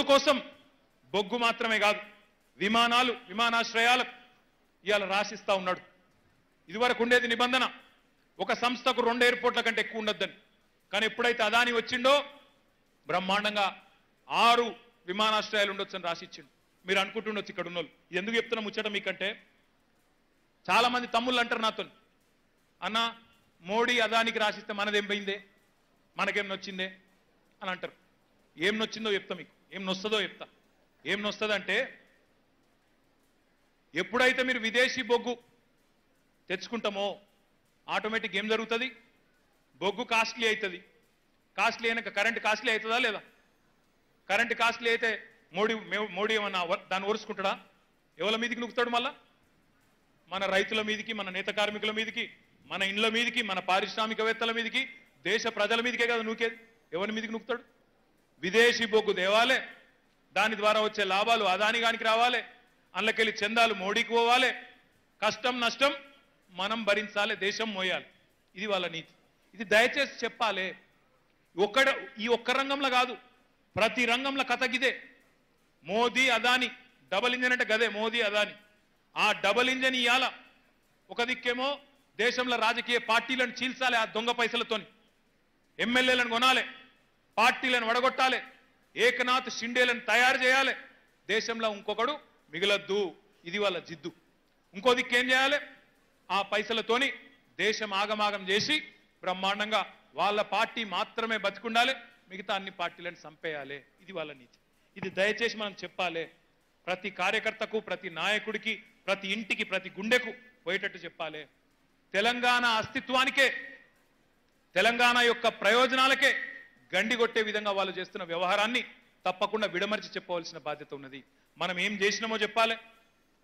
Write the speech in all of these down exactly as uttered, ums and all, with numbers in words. పొత్తు కోసం బొగ్గు మాత్రమే కాదు విమానాలు విమానాశ్రయాలు ఇయాల రాసిస్తా ఉన్నాడు. ఇదివరకు ఉండేది నిబంధన ఒక సంస్థకు రెండు ఎయిర్పోర్ట్ల కంటే ఎక్కువ ఉండొద్దని, కానీ ఎప్పుడైతే అదాని వచ్చిండో బ్రహ్మాండంగా ఆరు విమానాశ్రయాలు ఉండొచ్చని రాసిచ్చిండు. మీరు అనుకుంటుండొచ్చు ఇక్కడ ఉన్నోళ్ళు, ఎందుకు చెప్తున్నా ముచ్చట మీకంటే చాలా మంది తమ్ముళ్ళు అంటారు నాతో, అన్న మోడీ అదానికి రాసిస్తే మనదేం పోయిందే మనకేం నొచ్చిందే అని అంటారు. ఏం నొచ్చిందో చెప్తా మీకు, ఏం నొస్తుందో చెప్తా. ఏం నొస్తుందంటే ఎప్పుడైతే మీరు విదేశీ బొగ్గు తెచ్చుకుంటామో ఆటోమేటిక్ ఏం జరుగుతుంది, బొగ్గు కాస్ట్లీ అవుతుంది. కాస్ట్లీ అయినాక కరెంటు కాస్ట్లీ అవుతుందా లేదా? కరెంటు కాస్ట్లీ అయితే మోడీ మోడీ ఏమన్నా దాన్ని ఓర్చుకుంటాడా? ఎవరి మీదికి నొక్కుతాడు? మళ్ళా మన రైతుల మీదికి, మన నేత కార్మికుల మీదికి, మన ఇండ్ల మీదికి, మన పారిశ్రామికవేత్తల మీదికి, దేశ ప్రజల మీదికే కదా నూకేది. ఎవరి మీదికి నూకుతాడు? విదేశీ బొగ్గు దేవాలే, దాని ద్వారా వచ్చే లాభాలు అదానిగానికి రావాలి, అందులోకెళ్ళి చందాలు మోడీకి పోవాలి, కష్టం నష్టం మనం భరించాలి, దేశం మోయాలి. ఇది వాళ్ళ నీతి. ఇది దయచేసి చెప్పాలి. ఒక్కడ ఈ ఒక్క రంగంలో కాదు, ప్రతి రంగంలో కథ గిదే. మోదీ అదాని డబల్ ఇంజన్ అంటే గదే మోదీ అదాని. ఆ డబల్ ఇంజన్ ఇయాల ఒక దిక్కేమో దేశంలో రాజకీయ పార్టీలను చీల్చాలి, ఆ దొంగ పైసలతోని ఎమ్మెల్యేలను కొనాలి, పార్టీలను వడగొట్టాలి, ఏకనాథ్ షిండేలను తయారు చేయాలి, దేశంలో ఇంకొకడు మిగలద్దు, ఇది వాళ్ళ జిద్దు. ఇంకో దిక్కేం చేయాలి, ఆ పైసలతోని దేశం ఆగమాగం చేసి బ్రహ్మాండంగా వాళ్ళ పార్టీ మాత్రమే బతికుండాలి, మిగతా అన్ని పార్టీలను చంపేయాలి. ఇది వాళ్ళ నీతి. ఇది దయచేసి మనం చెప్పాలి. ప్రతి కార్యకర్తకు, ప్రతి నాయకుడికి, ప్రతి ఇంటికి, ప్రతి గుండెకు పోయేటట్టు చెప్పాలి. తెలంగాణ అస్తిత్వానికే, తెలంగాణ యొక్క ప్రయోజనాలకే గండి కొట్టే విధంగా వాళ్ళు చేస్తున్న వ్యవహారాన్ని తప్పకుండా విడమర్చి చెప్పవలసిన బాధ్యత ఉన్నది. మనం ఏం చేసినామో చెప్పాలి,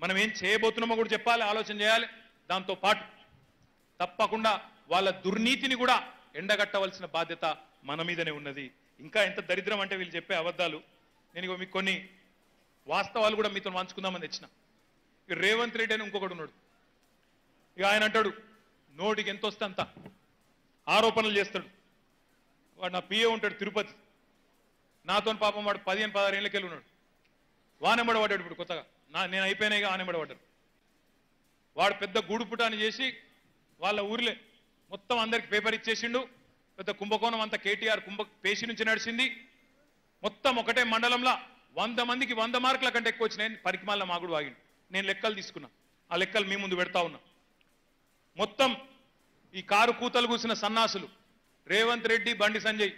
మనం ఏం చేయబోతున్నామో కూడా చెప్పాలి, ఆలోచన చేయాలి. దాంతో పాటు తప్పకుండా వాళ్ళ దుర్నీతిని కూడా ఎండగట్టవలసిన బాధ్యత మన మీదనే ఉన్నది. ఇంకా ఎంత దరిద్రం అంటే వీళ్ళు చెప్పే అబద్ధాలు. నేను మీకు కొన్ని వాస్తవాలు కూడా మీతో పంచుకుందామని తెచ్చిన. రేవంత్ రెడ్డి అని ఇంకొకడు ఉన్నాడు. ఇక ఆయన అంటాడు నోటికి ఎంత వస్తే అంత ఆరోపణలు చేస్తాడు. వాడు నా పిఏ ఉంటాడు తిరుపతి, నాతో పాపం వాడు పదిహేను పదహారు ఏళ్ళకి వెళ్ళి ఉన్నాడు. వానెంబడ పడ్డాడు ఇప్పుడు కొత్తగా, నా నేను అయిపోయినాయిగా ఆనెంబడ పడ్డాడు. వాడు పెద్ద గూడుపుటాన్ని చేసి వాళ్ళ ఊరిలే మొత్తం అందరికి పేపర్ ఇచ్చేసిండు. పెద్ద కుంభకోణం అంతా కేటీఆర్ కుంభ పేషి నుంచి నడిచింది. మొత్తం ఒకటే మండలంలో వంద మందికి వంద మార్కుల కంటే ఎక్కువ వచ్చినాయని పరికిమాల మాగుడు వాగిండు. నేను లెక్కలు తీసుకున్నా, ఆ లెక్కలు మీ ముందు పెడతా ఉన్నా. మొత్తం ఈ కారు కూతలు కూసిన సన్నాసులు రేవంత్ రెడ్డి, బండి సంజయ్,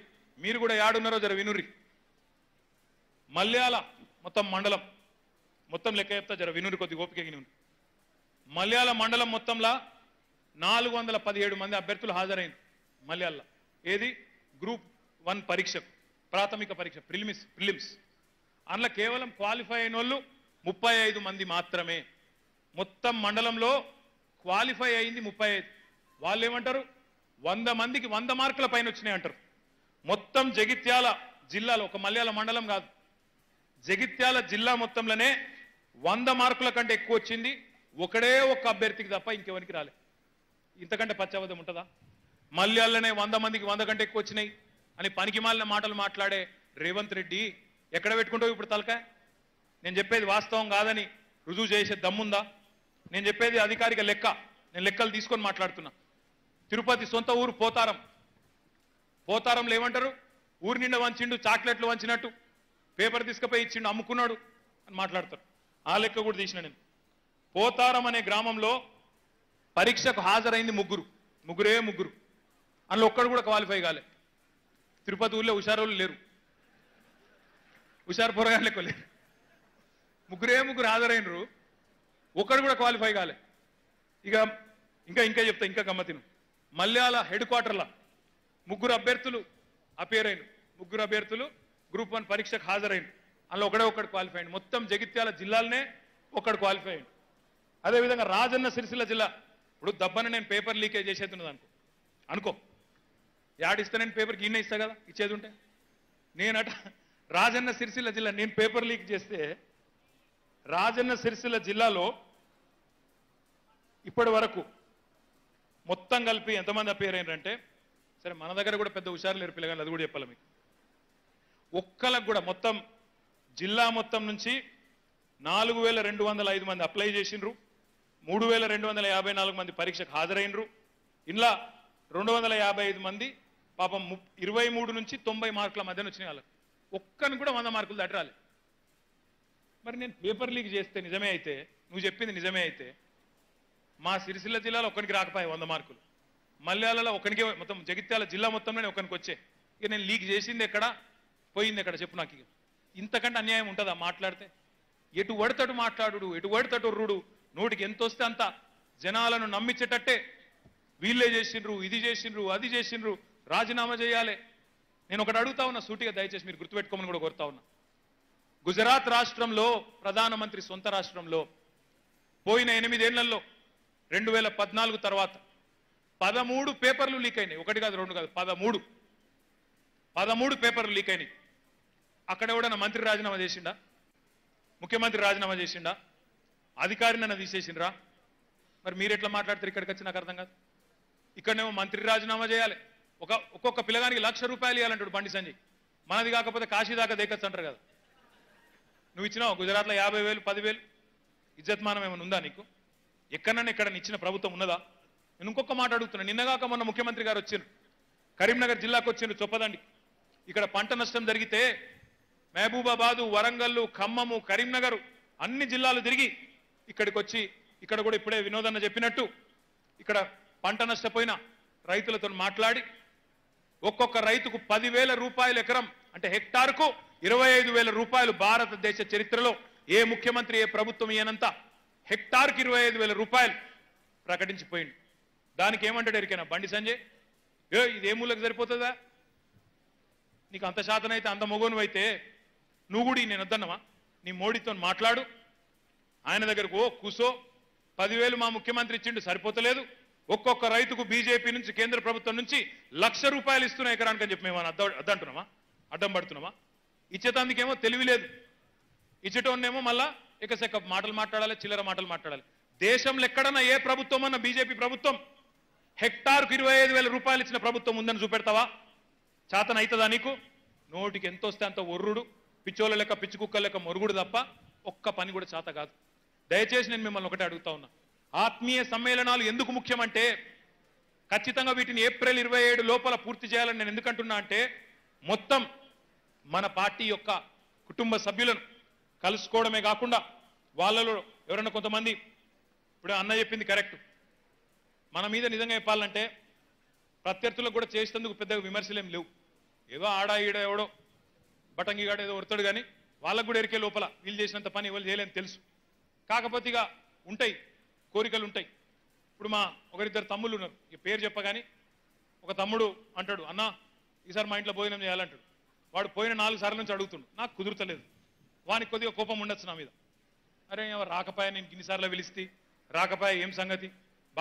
మీరు కూడా ఏడున్నారో జర వినుర్రి. మల్యాల మొత్తం మండలం మొత్తం లెక్క చెప్తా, జర వినుర్రి కొద్ది ఓపిక. మల్యాల మండలం మొత్తంలో నాలుగు వందల పదిహేడు మంది అభ్యర్థులు హాజరైంది. మల్యాల ఏది గ్రూప్ వన్ పరీక్ష, ప్రాథమిక పరీక్ష ప్రిలిమ్స్ ప్రిలిమ్స్ అందులో కేవలం క్వాలిఫై అయిన వాళ్ళు ముప్పై ఐదు మంది మాత్రమే. మొత్తం మండలంలో క్వాలిఫై అయింది ముప్పై ఐదు. వాళ్ళు ఏమంటారు, వంద మందికి వంద మార్కుల పైన వచ్చినాయి అంటారు. మొత్తం జగిత్యాల జిల్లాలో, ఒక మల్యాల మండలం కాదు, జగిత్యాల జిల్లా మొత్తంలోనే వంద మార్కుల కంటే ఎక్కువ వచ్చింది ఒకడే ఒక్క అభ్యర్థికి తప్ప ఇంకెవరికి రాలే. ఇంతకంటే పచ్చబద్ధం ఉంటుందా? మల్యాలనే వంద మందికి వంద కంటే ఎక్కువ వచ్చినాయి అని పనికి మాలిన మాటలు మాట్లాడే రేవంత్ రెడ్డి ఎక్కడ పెట్టుకుంటావు ఇప్పుడు తలకాయ? నేను చెప్పేది వాస్తవం కాదని రుజువు చేసే దమ్ముందా? నేను చెప్పేది అధికారిక లెక్క, నేను లెక్కలు తీసుకొని మాట్లాడుతున్నా. తిరుపతి సొంత ఊరు పోతారం, పోతారంలో ఏమంటారు, ఊరి నిండా వంచిండు, చాక్లెట్లు వంచినట్టు పేపర్ తీసుకుపోయి ఇచ్చిండు, అమ్ముకున్నాడు అని మాట్లాడతారు. ఆ లెక్క కూడా తీసిన నేను. పోతారం అనే గ్రామంలో పరీక్షకు హాజరైంది ముగ్గురు, ముగ్గురే ముగ్గురు. అందులో ఒక్కడు కూడా క్వాలిఫై కాలే. తిరుపతి ఊళ్ళో హుషారు వాళ్ళు లేరు, హుషారు పొరగాళ్ళకు లేరు. ముగ్గురే ముగ్గురు హాజరైనరు, ఒక్కడు కూడా క్వాలిఫై కాలే. ఇక ఇంకా ఇంకా చెప్తా, ఇంకా గమ్మతిను. మల్యాల హెడ్ క్వార్టర్ల ముగ్గురు అభ్యర్థులు అపేర్ అయిన, ముగ్గురు అభ్యర్థులు గ్రూప్ వన్ పరీక్షకు హాజరైన, అందులో ఒకడే ఒక్కడు క్వాలిఫై అయింది. మొత్తం జగిత్యాల జిల్లాలనే ఒక్కడు క్వాలిఫై అయింది. అదేవిధంగా రాజన్న సిరిసిల్ల జిల్లా, ఇప్పుడు దబ్బను నేను పేపర్ లీకేజ్ చేసేది ఉన్నది అనుకో అనుకో యాడిస్తా నేను పేపర్కి ఈయన ఇస్తా కదా, ఇచ్చేది ఉంటే నేనట రాజన్న సిరిసిల్ల జిల్లా నేను పేపర్ లీక్ చేస్తే, రాజన్న సిరిసిల్ల జిల్లాలో ఇప్పటి వరకు మొత్తం కలిపి ఎంతమంది అపేరైనారంటే, సరే మన దగ్గర కూడా పెద్ద హుషారు లేరు పిల్లగాని, అది కూడా చెప్పాలి మీకు, ఒక్కలకు కూడా మొత్తం జిల్లా మొత్తం నుంచి నాలుగు వేల రెండు వందల ఐదు మంది అప్లై చేసినారు, మూడు వేల రెండు వందల యాభై నాలుగు మంది పరీక్షకు హాజరైనరు. ఇలా రెండు వందల యాభై ఐదు మంది పాపం ఇరవై మూడు నుంచి తొంభై మార్కుల మధ్యన వచ్చిన వాళ్ళకి ఒక్కని కూడా వంద మార్కులు దాటరాలి. మరి నేను పేపర్ లీక్ చేస్తే నిజమే అయితే, నువ్వు చెప్పింది నిజమే అయితే, మా సిరిసిల్ల జిల్లాలో ఒక్కరికి రాకపోయాయి వంద మార్కులు, మల్యాలలో ఒకరికే, మొత్తం జగిత్యాల జిల్లా మొత్తంలోనే ఒకరికి వచ్చే. ఇక నేను లీక్ చేసింది ఎక్కడ, పోయింది ఎక్కడ చెప్పు నాకు. ఇంతకంటే అన్యాయం ఉంటుందా మాట్లాడితే? ఎటు వడతటు మాట్లాడు, ఎటు వడతటు రుడు, నోటికి ఎంత వస్తే అంత జనాలను నమ్మించేటట్టే వీళ్ళే చేసిండ్రు, ఇది చేసిండ్రు, అది చేసిండ్రు, రాజీనామా చేయాలి. నేను ఒకటి అడుగుతా ఉన్నా సూటిగా, దయచేసి మీరు గుర్తుపెట్టుకోమని కూడా కోరుతా ఉన్నా. గుజరాత్ రాష్ట్రంలో ప్రధానమంత్రి సొంత రాష్ట్రంలో పోయిన ఎనిమిదేళ్లలో రెండు వేల పద్నాలుగు తర్వాత పదమూడు పేపర్లు లీక్ అయినాయి. ఒకటి కాదు, రెండు కాదు, పదమూడు పదమూడు పేపర్లు లీక్ అయినాయి. అక్కడ ఎవడన్నా మంత్రి రాజీనామా చేసిండా? ముఖ్యమంత్రి రాజీనామా చేసిండా? అధికారిని నన్ను తీసేసిండ్రా? మరి మీరు ఎట్లా మాట్లాడతారు? ఇక్కడికి వచ్చి నాకు అర్థం కాదు. ఇక్కడనేమో మంత్రి రాజీనామా చేయాలి, ఒక ఒక్కొక్క పిల్లగానికి లక్ష రూపాయలు ఇవ్వాలంటాడు బండి సంజయ్. మనది కాకపోతే కాశీ దాకా దేకొచ్చు అంటారు కదా. నువ్వు ఇచ్చినావు గుజరాత్లో యాభై వేలు, పదివేలు. ఇజ్జత్మానం ఏమైనా ఉందా నీకు? ఎక్కడన్నా ఎక్కడన్నా ఇచ్చిన ప్రభుత్వం ఉన్నదా? నేను ఇంకొక మాట అడుగుతున్నా, నిన్నగాక మొన్న ముఖ్యమంత్రి గారు వచ్చిండ్రు, కరీంనగర్ జిల్లాకు వచ్చిండ్రు చొప్పదండి. ఇక్కడ పంట నష్టం జరిగితే మహబూబాబాదు, వరంగల్లు, ఖమ్మము, కరీంనగర్ అన్ని జిల్లాలు తిరిగి ఇక్కడికి వచ్చి, ఇక్కడ కూడా ఇప్పుడే వినోదన్న చెప్పినట్టు ఇక్కడ పంట నష్టపోయిన రైతులతో మాట్లాడి ఒక్కొక్క రైతుకు పదివేల రూపాయలు ఎకరం అంటే హెక్టార్కు ఇరవై ఐదు వేల రూపాయలు. భారతదేశ చరిత్రలో ఏ ముఖ్యమంత్రి, ఏ ప్రభుత్వం ఈయనంత హెక్టార్కు ఇరవై ఐదు వేల రూపాయలు ప్రకటించిపోయింది. దానికి ఏమంటాడు ఎరికైనా బండి సంజయ్? ఏ ఇదే మూలకు సరిపోతుందా నీకు? అంత శాతం అయితే, అంత మొగోను అయితే నువ్వు కూడా నేను వద్దన్నావా? నీ మోడీతో మాట్లాడు, ఆయన దగ్గరకు ఓ కూసో. పదివేలు మా ముఖ్యమంత్రి ఇచ్చిండు, సరిపోతలేదు. ఒక్కొక్క రైతుకు బీజేపీ నుంచి, కేంద్ర ప్రభుత్వం నుంచి లక్ష రూపాయలు ఇస్తున్నా ఎకరానికి అని చెప్పి మేము అద్ద అద్దంటున్నామా? అడ్డం పడుతున్నామా? ఇచ్చేతందుకేమో తెలివి లేదు, ఇచ్చేటోన్నేమో మళ్ళా ఎక్కసెక్క మాటలు మాట్లాడాలి, చిల్లర మాటలు మాట్లాడాలి. దేశంలో ఎక్కడన్నా ఏ ప్రభుత్వం అన్న, బీజేపీ ప్రభుత్వం హెక్టార్కు ఇరవై ఐదు వేల రూపాయలు ఇచ్చిన ప్రభుత్వం ఉందని చూపెడతావా? చాతన అవుతుందా నీకు? నోటికి ఎంత వస్తే అంత ఒర్రుడు, పిచ్చోళ్ళ లెక్క, పిచ్చి కుక్కల లెక్క మొరుగుడు తప్ప ఒక్క పని కూడా చేత కాదు. దయచేసి నేను మిమ్మల్ని ఒకటే అడుగుతా ఉన్నా, ఆత్మీయ సమ్మేళనాలు ఎందుకు ముఖ్యమంటే, ఖచ్చితంగా వీటిని ఏప్రిల్ ఇరవై ఏడు లోపల పూర్తి చేయాలని నేను ఎందుకంటున్నా అంటే, మొత్తం మన పార్టీ యొక్క కుటుంబ సభ్యులను కలుసుకోవడమే కాకుండా వాళ్ళలో ఎవరైనా కొంతమంది, ఇప్పుడు అన్న చెప్పింది కరెక్ట్, మన మీద నిజంగా చెప్పాలంటే ప్రత్యర్థులకు కూడా చేసేందుకు పెద్దగా విమర్శలేం లేవు. ఏదో ఆడా ఈడ ఎవడో బటంగిగాడు ఏదో వడతాడు, కానీ వాళ్ళకు కూడా ఎరికే లోపల వీళ్ళు చేసినంత పని ఎవరు చేయలేని తెలుసు. కాకపోతే ఇక ఉంటాయి కోరికలు, ఉంటాయి. ఇప్పుడు మా ఒకరిద్దరు తమ్ముళ్ళు ఉన్నారు, ఈ పేరు చెప్పగానే ఒక తమ్ముడు అంటాడు, అన్న ఈసారి మా ఇంట్లో భోజనం చేయాలంటాడు. వాడు పోయిన నాలుగు సార్లు నుంచి అడుగుతుండు, నాకు కుదురుతలేదు. వానికి కొద్దిగా కోపం ఉండొచ్చు నా మీద, అరే రాకపాయ నేను ఇన్నిసార్లు పిలిస్తే రాకపాయ, ఏం సంగతి,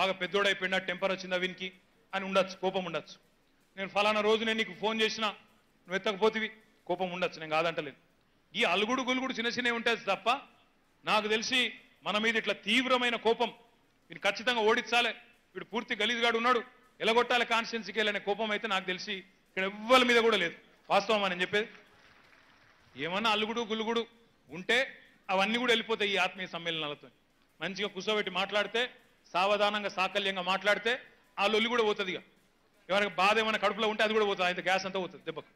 బాగా పెద్దోడైపోయినా, టెంపర్ వచ్చిందా వీనికి అని ఉండొచ్చు, కోపం ఉండొచ్చు. నేను ఫలానా రోజు నేను నీకు ఫోన్ చేసినా నువ్వు ఎత్తకపోతివి, కోపం ఉండొచ్చు, నేను కాదంటలేను. ఈ అలుగుడు గులుగుడు చిన్న చిన్నవి ఉంటుంది తప్ప, నాకు తెలిసి మన మీద ఇట్లా తీవ్రమైన కోపం, వీడిని ఖచ్చితంగా ఓడించాలి, వీడు పూర్తి గలీజ్గాడు ఉన్నాడు, ఎలగొట్టాలి కాన్స్టిట్యున్సీకి వెళ్ళనే కోపం అయితే నాకు తెలిసి ఇక్కడ ఎవ్వరి మీద కూడా లేదు. వాస్తవం అని చెప్పేది ఏమన్నా అల్లుగుడు గులుగుడు ఉంటే అవన్నీ కూడా వెళ్ళిపోతాయి ఈ ఆత్మీయ సమ్మేళనాలతో. మంచిగా కూర్చోబెట్టి మాట్లాడితే, సావధానంగా సాకల్యంగా మాట్లాడితే ఆ లొల్లి కూడా పోతుంది. ఇక ఎవరికి బాధ ఏమైనా కడుపులో ఉంటే అది కూడా పోతుంది, అయితే గ్యాస్ అంతా పోతుంది దెబ్బకు.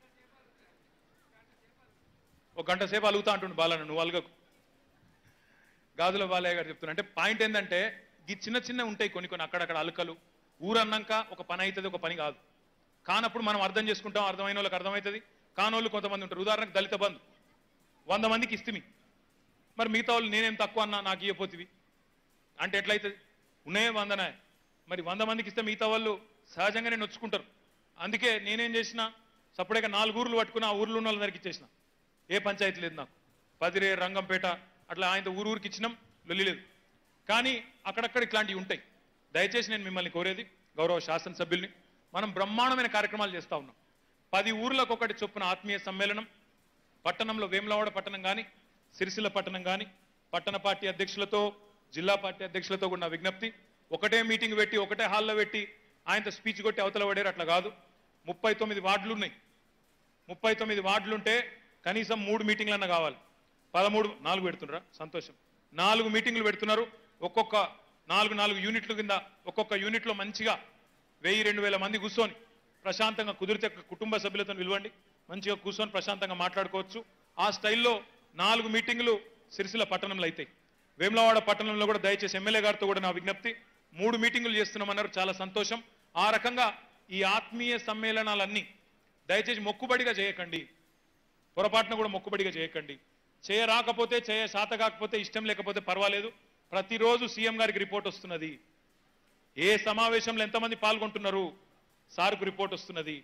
ఒక గంట సేపు అలుగుతా అంటుండు బాలన్న, నువ్వు అలుగకు, గాజుల బాలయ్య గారు చెప్తున్నా. అంటే పాయింట్ ఏంటంటే, ఈ చిన్న చిన్న ఉంటాయి కొన్ని కొన్ని అక్కడక్కడ అలుకలు. ఊరన్నాక ఒక పని అవుతుంది, ఒక పని కాదు. కానప్పుడు మనం అర్థం చేసుకుంటాం, అర్థమైన వాళ్ళకి అర్థమవుతుంది, కానోళ్ళు కొంతమంది ఉంటారు. ఉదాహరణకు దళిత బంధు వంద మందికి ఇస్తిమి, మరి మిగతా వాళ్ళు నేనేం తక్కువ అన్నా నాకు ఇవ్వపోతివి అంటే ఎట్లయితుంది? ఉన్నాయే వందనే, మరి వంద మందికి ఇస్తే మిగతా వాళ్ళు సహజంగానే నొచ్చుకుంటారు. అందుకే నేనేం చేసినా, సపరేట్గా నాలుగు ఊర్లు పట్టుకుని ఆ ఊర్లో ఉన్న వాళ్ళందరికి ఇచ్చేసిన. ఏ పంచాయతీ లేదు నాకు, పదిరే, రంగంపేట అట్లా ఆయనతో ఊరు ఊరికి ఇచ్చినాం, లొల్లి లేదు. కానీ అక్కడక్కడ ఇట్లాంటివి ఉంటాయి. దయచేసి నేను మిమ్మల్ని కోరేది, గౌరవ శాసనసభ్యుల్ని, మనం బ్రహ్మాండమైన కార్యక్రమాలు చేస్తూ ఉన్నాం. పది ఊర్లకు ఒకటి చొప్పున ఆత్మీయ సమ్మేళనం, పట్టణంలో వేములవాడ పట్టణం కానీ, సిరిసిల్ల పట్టణం కానీ, పట్టణ పార్టీ అధ్యక్షులతో, జిల్లా పార్టీ అధ్యక్షులతో కూడా విజ్ఞప్తి, ఒకటే మీటింగ్ పెట్టి, ఒకటే హాల్లో పెట్టి ఆయనతో స్పీచ్ కొట్టి అవతల పడేరు అట్లా కాదు. ముప్పై తొమ్మిది వార్డులు ఉన్నాయి, ముప్పై తొమ్మిది వార్డులుంటే కనీసం మూడు మీటింగ్లన్నా కావాలి. పదమూడు నాలుగు పెడుతున్నారు సంతోషం నాలుగు మీటింగులు పెడుతున్నారు ఒక్కొక్క నాలుగు నాలుగు యూనిట్ల కింద ఒక్కొక్క యూనిట్ లో మంచిగా వెయ్యి రెండు వేల మంది కూర్చొని ప్రశాంతంగా కుదిరితే కుటుంబ సభ్యులతో నిలవండి మంచిగా కూర్చొని ప్రశాంతంగా మాట్లాడుకోవచ్చు ఆ స్టైల్లో నాలుగు మీటింగులు సిరిసిల్ల పట్టణంలో అయితే వేములవాడ పట్టణంలో కూడా దయచేసి ఎమ్మెల్యే గారితో కూడా నా విజ్ఞప్తి మూడు మీటింగులు చేస్తున్నామన్నారు చాలా సంతోషం ఆ రకంగా ఈ ఆత్మీయ సమ్మేళనాలన్నీ దయచేసి మొక్కుబడిగా చేయకండి పొరపాటున కూడా మొక్కుబడిగా చేయకండి చేయరాకపోతే చేయ శాత కాకపోతే ఇష్టం లేకపోతే పర్వాలేదు ప్రతిరోజు సీఎం గారికి రిపోర్ట్ వస్తున్నది ఏ సమావేశంలో ఎంతమంది పాల్గొంటున్నారు సార్కు రిపోర్ట్ వస్తున్నది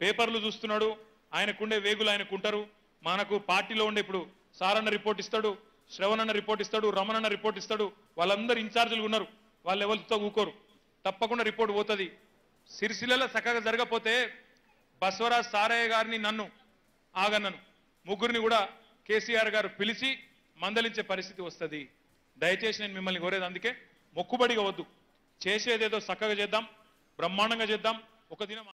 పేపర్లు చూస్తున్నాడు ఆయనకుండే వేగులు ఆయనకుంటారు మనకు పార్టీలో ఉండే ఇప్పుడు సారన్న రిపోర్ట్ ఇస్తాడు శ్రవణన్న రిపోర్ట్ ఇస్తాడు రమణన్న రిపోర్ట్ ఇస్తాడు వాళ్ళందరూ ఇన్ఛార్జీలు ఉన్నారు వాళ్ళు ఎవరితో ఊకోరు తప్పకుండా రిపోర్ట్ పోతుంది సిరిసిల్లలో చక్కగా జరగకపోతే బసవరాజ్ సారయ్య గారిని నన్ను ఆగన్నను ముగ్గురిని కూడా కేసీఆర్ గారు పిలిచి మందలించే పరిస్థితి వస్తుంది దయచేసి నేను మిమ్మల్ని కోరేది అందుకే మొక్కుబడిగా వద్దు చేసేదేదో చక్కగా చేద్దాం బ్రహ్మాండంగా చేద్దాం ఒక దినం